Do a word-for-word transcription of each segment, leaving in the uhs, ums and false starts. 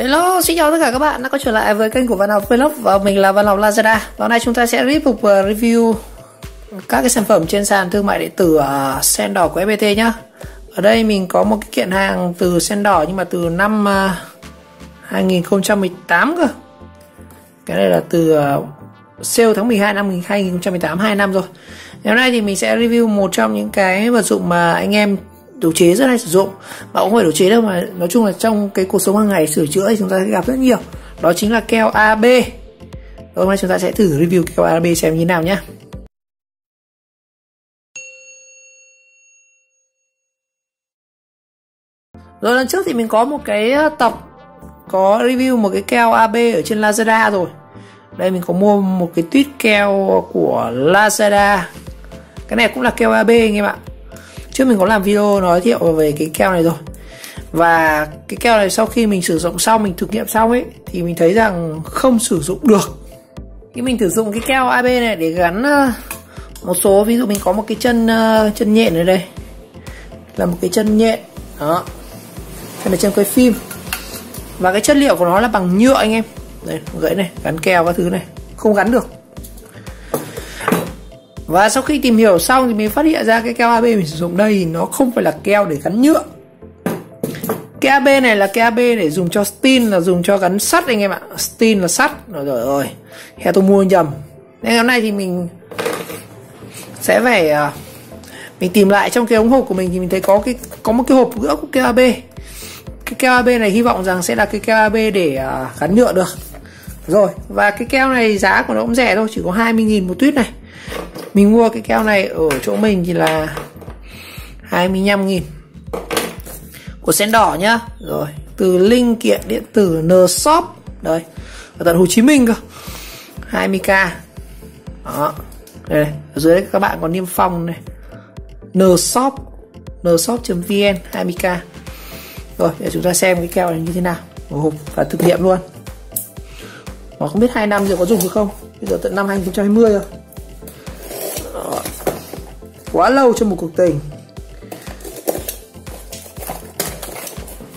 Hello, xin chào tất cả các bạn đã có trở lại với kênh của Văn Hóng Vlog và mình là Văn Hóng Lazada. Và hôm nay chúng ta sẽ tiếp tục review các cái sản phẩm trên sàn thương mại điện tử Sen Đỏ của ép pê tê nhá. Ở đây mình có một cái kiện hàng từ Sen Đỏ nhưng mà từ năm hai nghìn không trăm mười tám cơ. Cái này là từ sale tháng mười hai năm hai nghìn không trăm mười tám, hai năm rồi. Ngày hôm nay thì mình sẽ review một trong những cái vật dụng mà anh em đồ chế rất hay sử dụng, mà cũng không phải đồ chế đâu mà nói chung là trong cái cuộc sống hàng ngày sửa chữa thì chúng ta sẽ gặp rất nhiều, đó chính là keo a bê. Hôm nay chúng ta sẽ thử review keo a bê xem như thế nào nhé. Rồi lần trước thì mình có một cái tập có review một cái keo a bê ở trên Lazada rồi. Đây mình có mua một cái tuýt keo của Lazada. Cái này cũng là keo a bê anh em ạ. Trước mình có làm video nói thiệu về cái keo này rồi. Và cái keo này sau khi mình sử dụng xong, mình thực nghiệm xong ấy, thì mình thấy rằng không sử dụng được. Cái mình sử dụng cái keo a bê này để gắn một số, ví dụ mình có một cái chân chân nhện ở đây, là một cái chân nhện đó, hay là chân quay phim. Và cái chất liệu của nó là bằng nhựa anh em. Đây, gãy này, gắn keo các thứ này, không gắn được. Và sau khi tìm hiểu xong thì mình phát hiện ra cái keo a bê mình sử dụng đây nó không phải là keo để gắn nhựa. Keo a bê này là keo a bê để dùng cho steel, là dùng cho gắn sắt anh em ạ. Steel là sắt. Rồi rồi ơi, hè tôi mua nhầm. Nên ngày hôm nay thì mình sẽ phải mình tìm lại trong cái ống hộp của mình thì mình thấy có cái có một cái hộp gỡ của keo a bê. Cái keo a bê này hy vọng rằng sẽ là cái keo a bê để gắn nhựa được. Rồi, và cái keo này giá của nó cũng rẻ thôi, chỉ có hai mươi nghìn một tuýt này. Mình mua cái keo này ở chỗ mình thì là hai mươi lăm nghìn của Sen Đỏ nhá. Rồi, từ linh kiện điện tử N-shop. Đây, ở tận Hồ Chí Minh cơ. hai mươi k. Đó. Đây, ở dưới đây các bạn có niêm phong này. N-shop, N-shop.vn hai mươi k. Rồi, để chúng ta xem cái keo này như thế nào. Ồ, và thực nghiệm luôn. Mà không biết hai năm giờ có dùng được không? Bây giờ tận năm hai nghìn không trăm hai mươi rồi. Đó. Quá lâu cho một cuộc tình.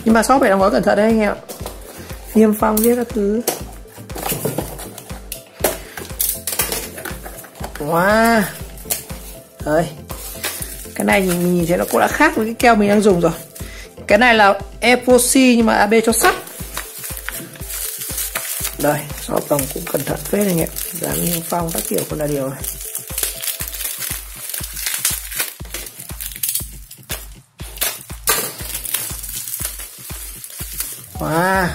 Nhưng mà shop phải đóng gói cẩn thận đấy anh em ạ. Niêm phong viết các thứ. Wow. Đấy. Cái này mình nhìn thấy nó cũng đã khác với cái keo mình đang dùng rồi. Cái này là Epoxy nhưng mà a bê cho sắt. Đây, sau tổng cũng cẩn thận phết anh em, dán niêm phong các kiểu cũng là điều này. Wow.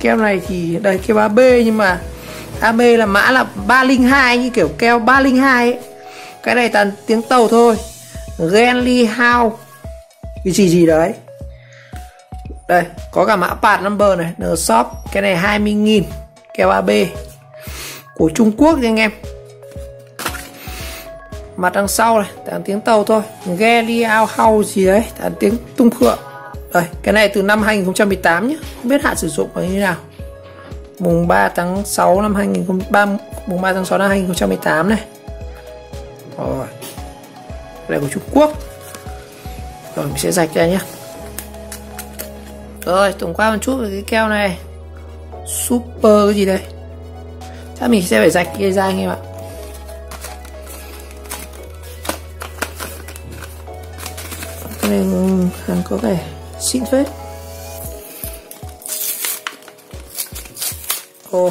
Keo này thì đây keo a bê nhưng mà a bê là mã là ba không hai, như kiểu keo ba không hai ấy. Cái này toàn tiếng Tàu thôi. Genly How cái gì gì đấy. Đây, có cả mã part number này, N-shop. Cái này hai mươi nghìn, keo a bê của Trung Quốc nha anh em. Mặt đằng sau này, toàn tiếng Tàu thôi. Geli Out House gì đấy, toàn tiếng Tung Khựa. Đây, cái này từ năm hai nghìn không trăm mười tám nhé, không biết hạn sử dụng là như thế nào. Mùng ba tháng sáu năm hai nghìn không trăm mười ba, mùng ba tháng sáu năm hai nghìn không trăm mười tám này. Rồi. Cái này của Trung Quốc. Rồi mình sẽ rạch ra nhé. Rồi, tổng qua một chút về cái keo này. Super cái gì đây? Chắc mình sẽ phải rạch cái ra anh em ạ. Cái này hàng có vẻ xịn phết. Ồ,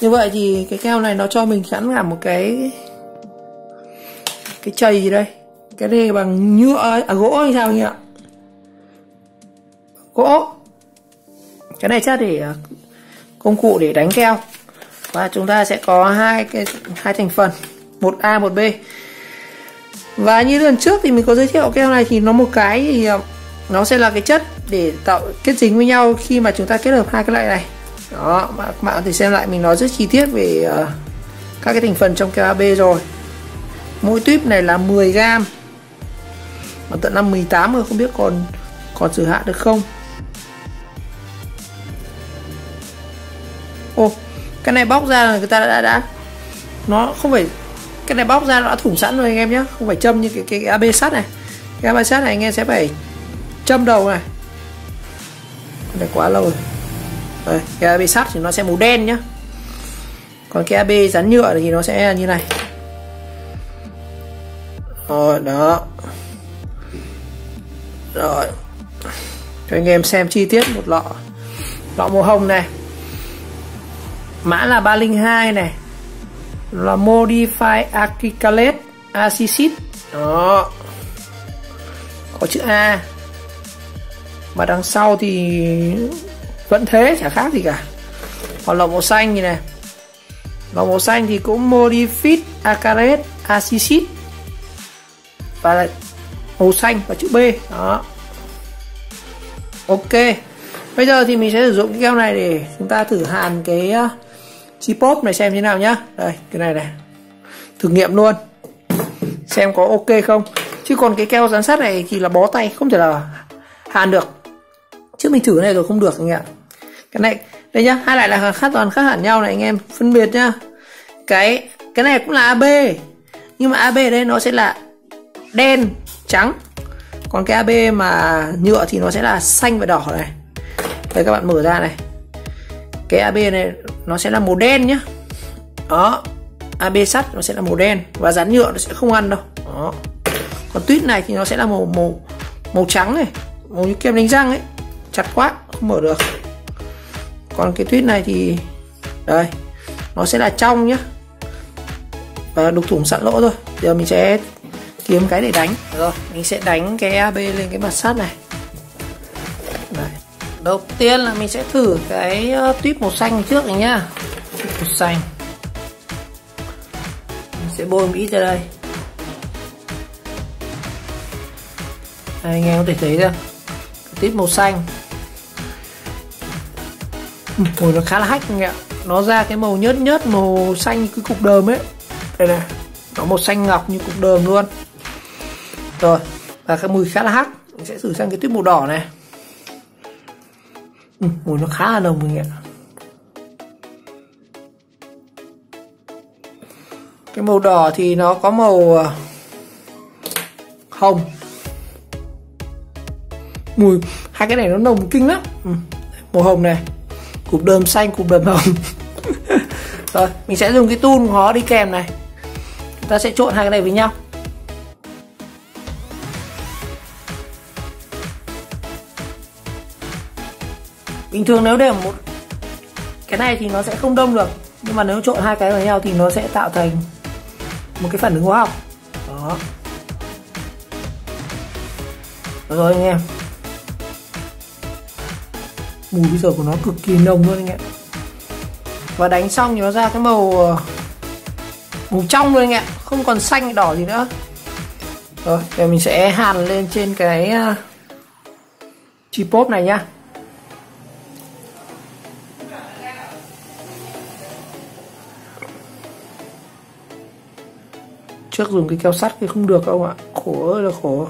như vậy thì cái keo này nó cho mình sẵn cả một cái Cái chày gì đây. Cái này bằng nhựa, à, gỗ hay sao anh em ạ? Gỗ. Cái này chắc để công cụ để đánh keo. Và chúng ta sẽ có hai cái hai thành phần, một A một B. Và như lần trước thì mình có giới thiệu keo này thì nó một cái thì nó sẽ là cái chất để tạo kết dính với nhau khi mà chúng ta kết hợp hai cái loại này. Đó, các bạn có thể xem lại mình nói rất chi tiết về các cái thành phần trong keo a bê rồi. Mỗi tuýp này là mười gam. Mà tận năm mười tám rồi không biết còn còn sử hạn được không. Ô, cái này bóc ra là người ta đã, đã đã nó không phải, cái này bóc ra nó đã thủng sẵn rồi anh em nhé, không phải châm như cái, cái, cái a bê sắt này. Cái a bê sắt này anh em sẽ phải châm đầu này. cái này quá lâu rồi. Đây, cái a bê sắt thì nó sẽ màu đen nhá, còn cái a bê rắn nhựa thì nó sẽ như này. Rồi đó, rồi cho anh em xem chi tiết một lọ lọ màu hồng này, mã là ba không hai này, là Modified Acrylate Acid đó, có chữ A mà đằng sau thì vẫn thế, chả khác gì cả. Còn lọ màu xanh như này, lọ màu xanh thì cũng Modified Acrylate Acid và lại màu xanh và chữ B đó. Ok, bây giờ thì mình sẽ sử dụng cái keo này để chúng ta thử hàn cái tripod này xem thế nào nhá. Đây, cái này này, thử nghiệm luôn xem có ok không. Chứ còn cái keo dán sắt này thì là bó tay, không thể là hàn được. Trước mình thử này rồi không được anh ạ. Cái này, đây nhá, hai loại là khác toàn khác hẳn nhau này anh em, phân biệt nhá. Cái cái này cũng là a bê, nhưng mà a bê đây nó sẽ là đen, trắng. Còn cái a bê mà nhựa thì nó sẽ là xanh và đỏ này. Đây các bạn mở ra này, cái a bê này nó sẽ là màu đen nhá. Đó, a bê sắt nó sẽ là màu đen và dán nhựa nó sẽ không ăn đâu. Đó. Còn tuyết này thì nó sẽ là màu màu màu trắng này, màu như kem đánh răng ấy, chặt quá không mở được. Còn cái tuyết này thì đây, nó sẽ là trong nhá và đục thủng sẵn lỗ rồi. Giờ mình sẽ kiếm cái để đánh. Rồi mình sẽ đánh cái a bê lên cái mặt sắt này. Đây. Đầu tiên là mình sẽ thử cái tuyết màu xanh trước này nhá. Tuyết màu xanh mình sẽ bôi một ít ra đây. Đây, anh em có thể thấy ra tuyết màu xanh. Ôi, nó khá là hách anh ạ. Nó ra cái màu nhớt nhớt màu xanh như cái cục đờm ấy. Đây này, nó màu xanh ngọc như cục đờm luôn. Rồi, và cái mùi khá là hắc. Mình sẽ thử sang cái tuyết màu đỏ này. Ừ, mùi nó khá là nồng anh ạ. Cái màu đỏ thì nó có màu hồng. Mùi hai cái này nó nồng kinh lắm. Ừ, màu hồng này, cục đờm xanh, cục đờm hồng. Rồi mình sẽ dùng cái tool của nó đi kèm này, chúng ta sẽ trộn hai cái này với nhau. Bình thường nếu để một cái này thì nó sẽ không đông được, nhưng mà nếu trộn hai cái với nhau thì nó sẽ tạo thành một cái phản ứng hóa học đó. Được rồi anh em, mùi bây giờ của nó cực kỳ nồng luôn anh ạ. Và đánh xong thì nó ra cái màu màu trong luôn anh ạ, không còn xanh đỏ gì nữa. Rồi giờ mình sẽ hàn lên trên cái tripod này nhá. Trước dùng cái keo sắt thì không được không ạ, khổ ơi là khổ.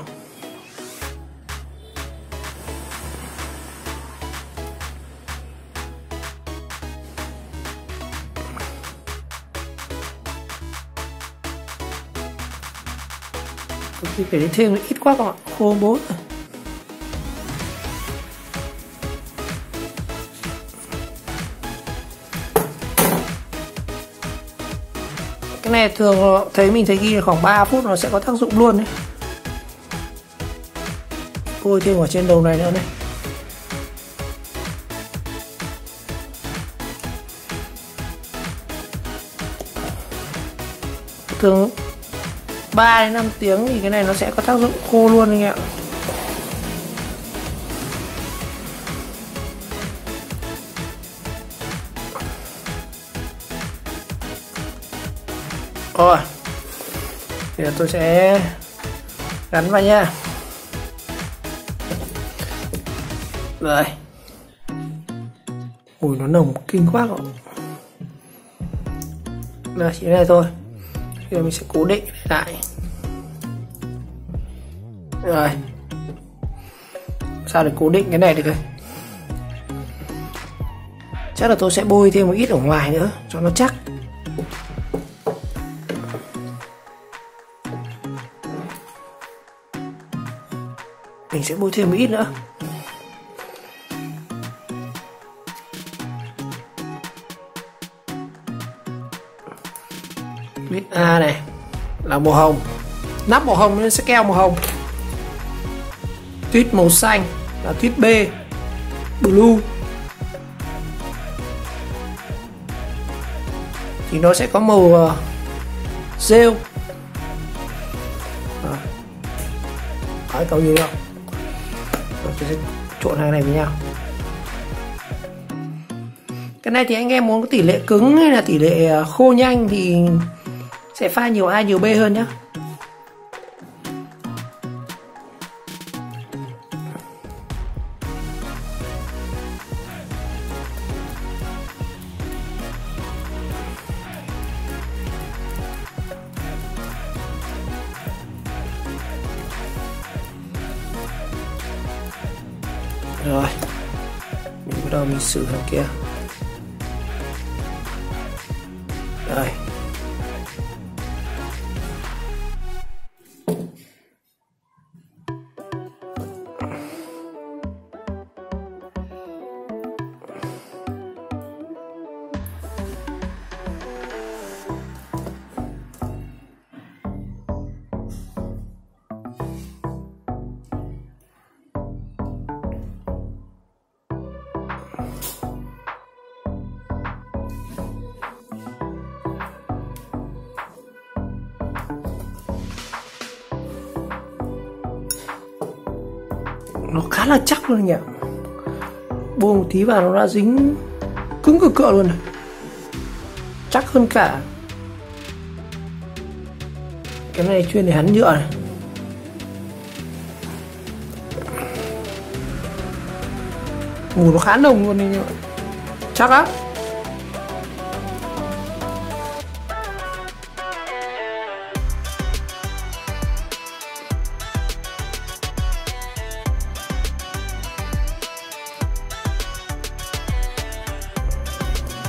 Thì phải thêm ít quá các bạn, khô bố. Cái này thường thấy mình thấy ghi khoảng ba phút nó sẽ có tác dụng luôn đấy. Bôi thêm ở trên đầu này nữa này. Thường ba đến năm tiếng thì cái này nó sẽ có tác dụng khô luôn anh ạ. Rồi, bây giờ tôi sẽ gắn vào nha. Rồi. Ui nó nồng kinh quá rồi. Là chỉ này thôi. Bây giờ mình sẽ cố định lại. Rồi, sao để cố định cái này được rồi. Chắc là tôi sẽ bôi thêm một ít ở ngoài nữa cho nó chắc. Mình sẽ bôi thêm một ít nữa. Viết A này là màu hồng, nắp màu hồng nên sẽ keo màu hồng. Tuyết màu xanh là tuyết B, blue. Thì nó sẽ có màu rêu. Uh, à. Đấy, cậu nhìn không? Tôi sẽ trộn hai này với nhau. Cái này thì anh em muốn có tỷ lệ cứng hay là tỷ lệ khô nhanh thì sẽ pha nhiều A nhiều B hơn nhé. Rồi, mình bắt đầu mình xử hàng kia. Đây. Nó khá là chắc luôn nhỉ, buông một tí vào nó đã dính cứng cực cựa luôn này, chắc hơn cả cái này chuyên để hắn nhựa này. Mùi nó khá nồng luôn đấy, chắc á.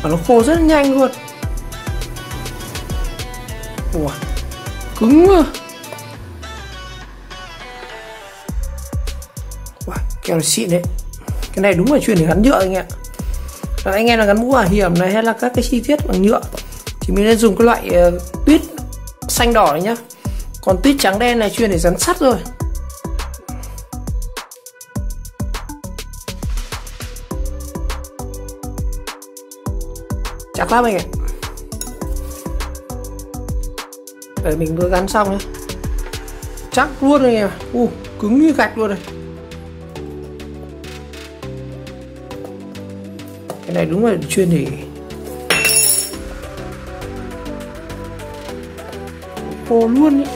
Và nó khô rất nhanh luôn. Ủa, cứng quá. Wow, keo xịn đấy. Cái này đúng là chuyên để gắn nhựa anh ạ. Và anh em là gắn mũ bảo hiểm này hay là các cái chi tiết bằng nhựa thì mình nên dùng cái loại uh, tuyết xanh đỏ này nhá. Còn tuyết trắng đen này chuyên để dán sắt rồi. Chắc lắm anh ạ. Để mình vừa gắn xong nhé. Chắc luôn anh em. Uh, cứng như gạch luôn này. Cái này đúng là chuyên để khô luôn ấy.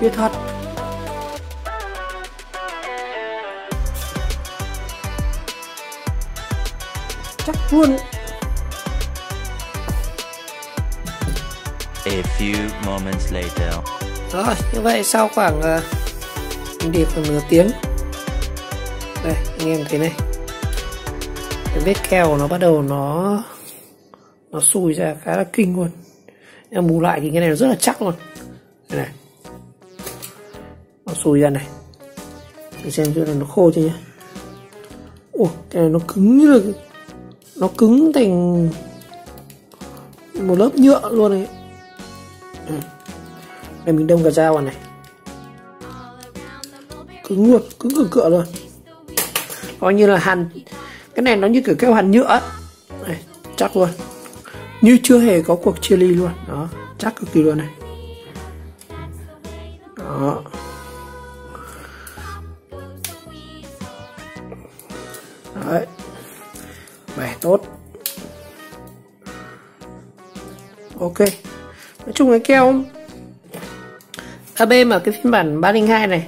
Biết thật. Chắc luôn ấy. A few moments later. Rồi, như vậy sau khoảng uh, mình để khoảng nửa tiếng. Đây, anh em thấy này. Cái vết keo của nó bắt đầu nó nó sùi ra khá là kinh luôn. Em bù lại thì cái này nó rất là chắc luôn. Đây này. Nó sùi ra này. Mình xem chỗ này nó khô chưa nhá. Ủa, cái này nó cứng như là nó cứng thành một lớp nhựa luôn này. Ừ. Đây mình đâm cả dao vào này. Cứng luôn, cứng cực cựa luôn. Coi như là hàn. Cái này nó như kiểu keo hàn nhựa. Đây, chắc luôn. Như chưa hề có cuộc chia ly luôn. Đó, chắc cực kỳ luôn này. Đó. Đấy. Bẻ tốt. Ok. Nói chung cái keo a bê mà cái phiên bản ba không hai này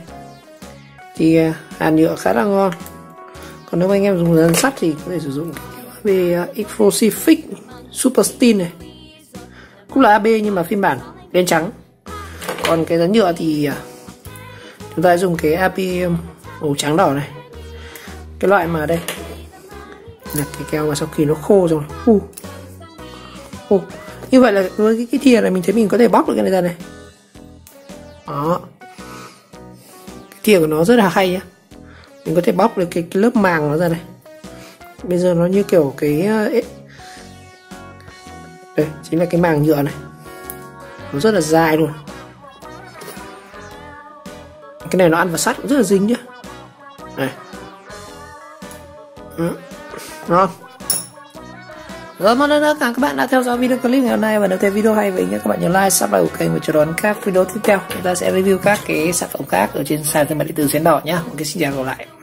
thì hàn nhựa khá là ngon. Còn nếu anh em dùng dán sắt thì có thể sử dụng a bê Epoxy Fix Super Steel này. Cũng là a bê nhưng mà phiên bản đen trắng. Còn cái dán nhựa thì chúng ta dùng cái a bê màu trắng đỏ này. Cái loại mà đây là cái keo mà sau khi nó khô rồi. Uh. Uh. Như vậy là với cái, cái thìa này mình thấy mình có thể bóc được cái này ra này. Đó. Cái thìa của nó rất là hay nhá. Mình có thể bóc được cái, cái lớp màng nó ra này. Bây giờ nó như kiểu cái... Đây, chính là cái màng nhựa này. nó rất là dài luôn. Cái này nó ăn vào sắt cũng rất là dính nhá. Này. Ừ. Ngon. Rồi, một lần nữa cảm ơn các bạn đã theo dõi video clip ngày hôm nay, và nếu thấy video hay vậy nhé, các bạn nhớ like, subscribe của kênh và chờ đón các video tiếp theo. Chúng ta sẽ review các cái sản phẩm khác ở trên sàn thương mại điện tử Sen Đỏ nhá. Một cái xin chào gặp lại.